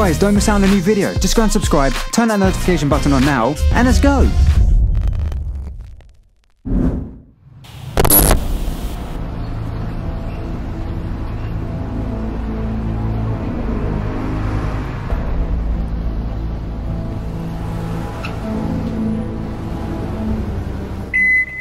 Guys, don't miss out on a new video. Just go and subscribe, turn that notification button on now, and let's go!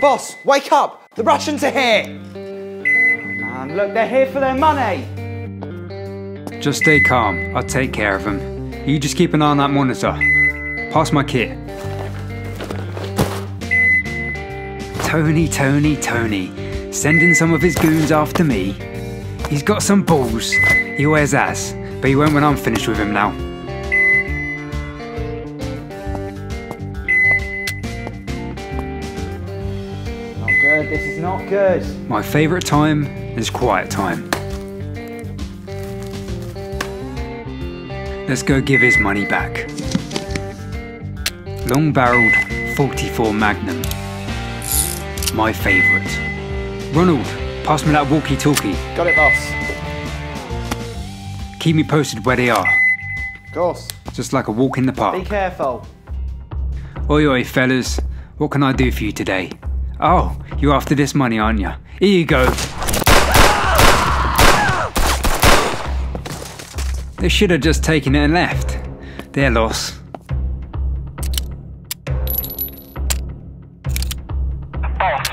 Boss, wake up! The Russians are here! Man, look, they're here for their money! Just stay calm. I'll take care of them. You just keep an eye on that monitor. Pass my kit. Tony. Sending some of his goons after me. He's got some balls. He always has, but he won't when I'm finished with him now. This is not good. My favourite time is quiet time. Let's go give his money back. Long-barreled .44 Magnum. My favourite. Ronald, pass me that walkie-talkie. Got it, boss. Keep me posted where they are. Of course. Just like a walk in the park. Be careful. Oi, fellas. What can I do for you today? Oh, you're after this money, aren't you? Here you go. They should have just taken it and left. Their loss. Boss,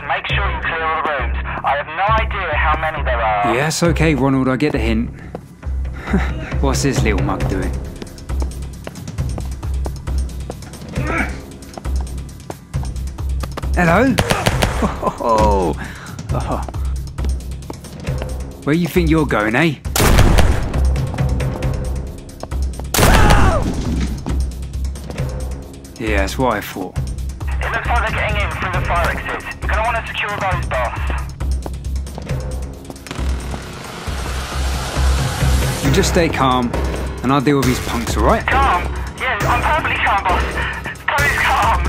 make sure you clear all the rooms. I have no idea how many there are. Yes, okay, Ronald, I get the hint. What's this little mug doing? Hello? Oh. Where you think you're going, eh? Yeah, that's what I thought. It looks like they're getting in through the fire exit. You're gonna want to secure those, boss. You just stay calm, and I'll deal with these punks, alright? Calm? Yeah, I'm perfectly calm, boss. Tony's calm.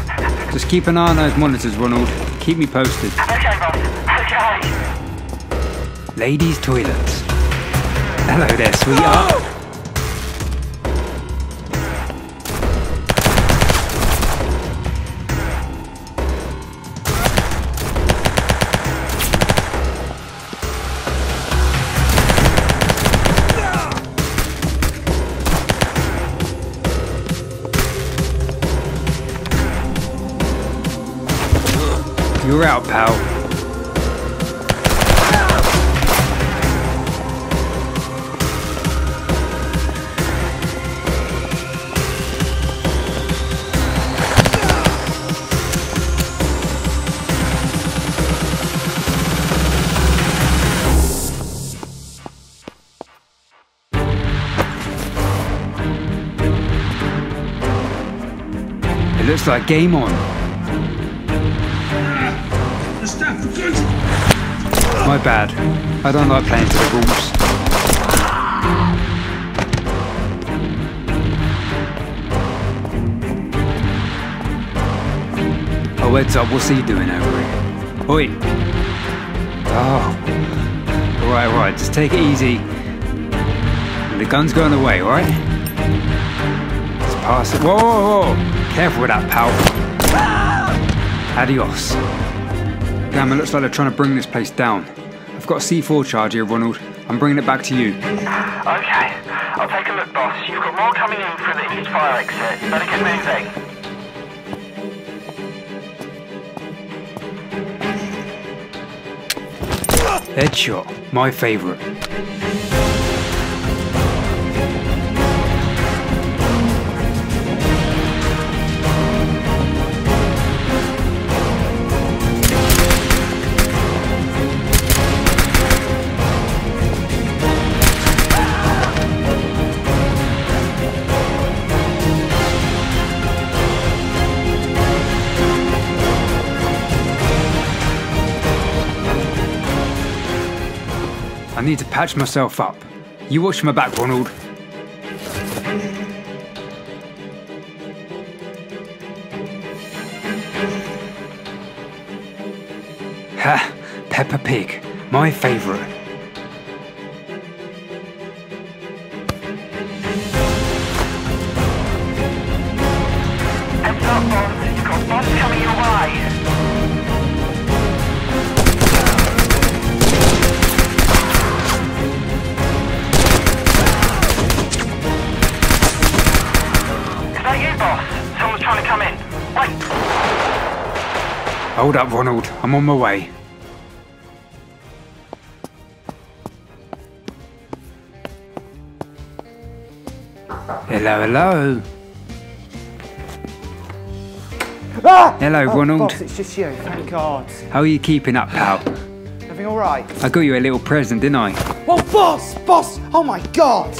Just keep an eye on those monitors, Ronald. Keep me posted. Okay, boss. Okay. Ladies' toilets. Hello there, sweetheart. You're out, pal. It looks like game on. My bad. I don't like playing to the rules. Oh, heads up, what's he doing over here? Oi! Oh. Alright, just take it easy. The gun's going away, alright? Let's pass it. Whoa! Careful with that, pal. Adios. Damn, it looks like they're trying to bring this place down. I've got a C4 charge here, Ronald. I'm bringing it back to you. Okay, I'll take a look, boss. You've got more coming in through the east fire exit. Better get moving. Headshot, my favourite. I need to patch myself up. You watch my back, Ronald. Ha! Peppa Pig, my favourite. Hold up, Ronald. I'm on my way. Hello, hello. Ah! Hello, Ronald. Boss, it's just you. Thank God. How are you keeping up, pal? Everything all right? I got you a little present, didn't I? Well, boss! Oh my God!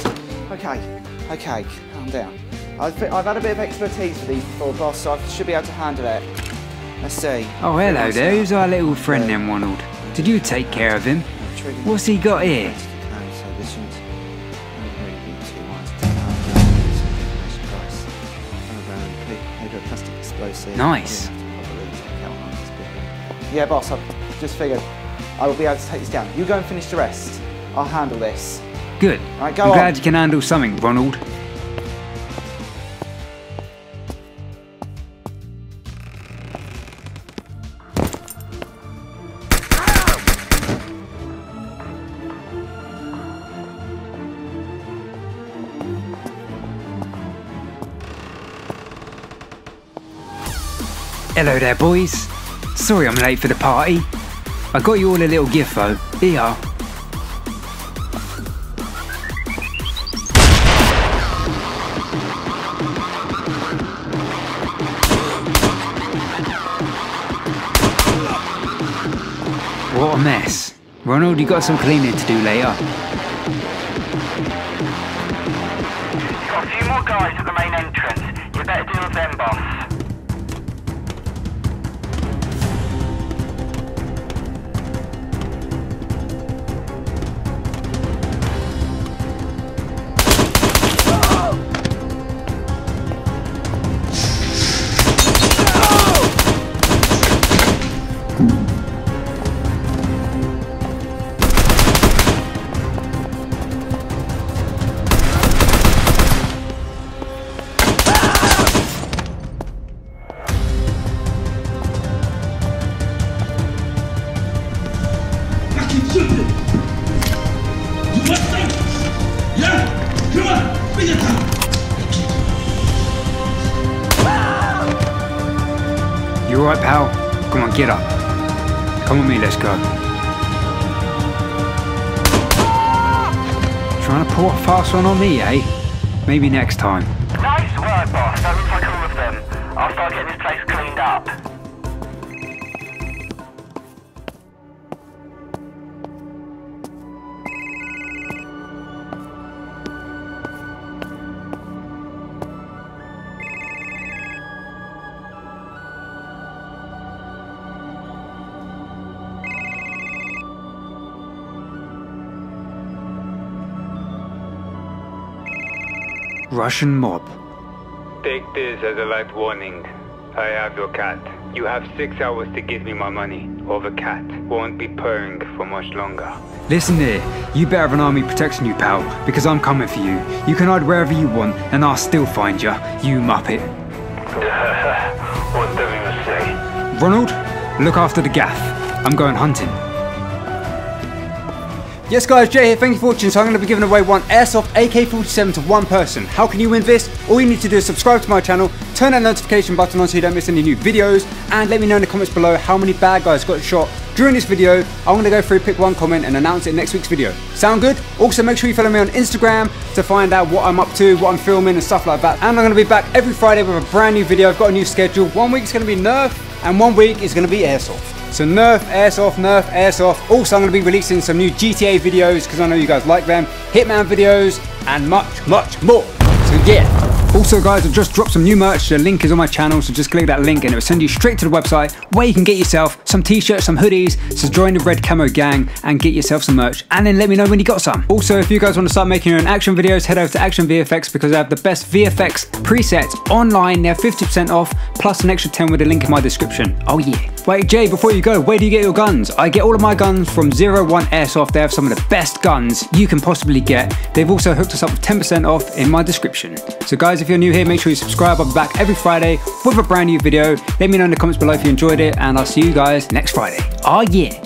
Okay, calm down. I've had a bit of expertise with these before, boss, so I should be able to handle it. Let's see. Oh, hello there. Who's our little friend then, Ronald? Did you take care of him? What's he got here? Nice. Yeah, boss, I've just figured I will be able to take this down. You go and finish the rest. I'll handle this. Good. All right, go on. I'm glad you can handle something, Ronald. Hello there, boys. Sorry I'm late for the party. I got you all a little gift though. Here you are. What a mess. Ronald, you got some cleaning to do later. You've got a few more guys at the main entrance. You better deal with them, boss. You alright, pal? Come on, get up. Come with me, let's go. Trying to pull a fast one on me, eh? Maybe next time. Nice work, boss. That looks like all of them. I'll start getting this place cleaned up. Russian mob. Take this as a life warning. I have your cat. You have 6 hours to give me my money, or the cat won't be purring for much longer. Listen here, you better have an army protecting you, pal, because I'm coming for you. You can hide wherever you want, and I'll still find you, you muppet. What do you say? Ronald, look after the gaff. I'm going hunting. Yes guys, Jay here, thank you for watching. So I'm going to be giving away one Airsoft AK-47 to one person. How can you win this? All you need to do is subscribe to my channel, turn that notification button on so you don't miss any new videos, and let me know in the comments below how many bad guys got shot during this video. I'm going to go through, pick one comment and announce it in next week's video. Sound good? Also make sure you follow me on Instagram to find out what I'm up to, what I'm filming and stuff like that. And I'm going to be back every Friday with a brand new video. I've got a new schedule. 1 week's going to be Nerf and 1 week is going to be Airsoft. So Nerf, Airsoft. Also, I'm going to be releasing some new GTA videos because I know you guys like them. Hitman videos and much, much more. So yeah. Also guys, I've just dropped some new merch. The link is on my channel, so just click that link and it will send you straight to the website where you can get yourself some t-shirts, some hoodies, so join the Red Camo Gang and get yourself some merch and then let me know when you got some. Also, if you guys want to start making your own action videos, head over to Action VFX because I have the best VFX presets online. They're 50% off plus an extra 10 with a link in my description. Oh yeah. Wait Jay, before you go, where do you get your guns? I get all of my guns from 01 Airsoft. They have some of the best guns you can possibly get. They've also hooked us up with 10% off in my description. So guys, if you're new here, make sure you subscribe. I'll be back every Friday with a brand new video. Let me know in the comments below if you enjoyed it, and I'll see you guys next Friday. Oh yeah.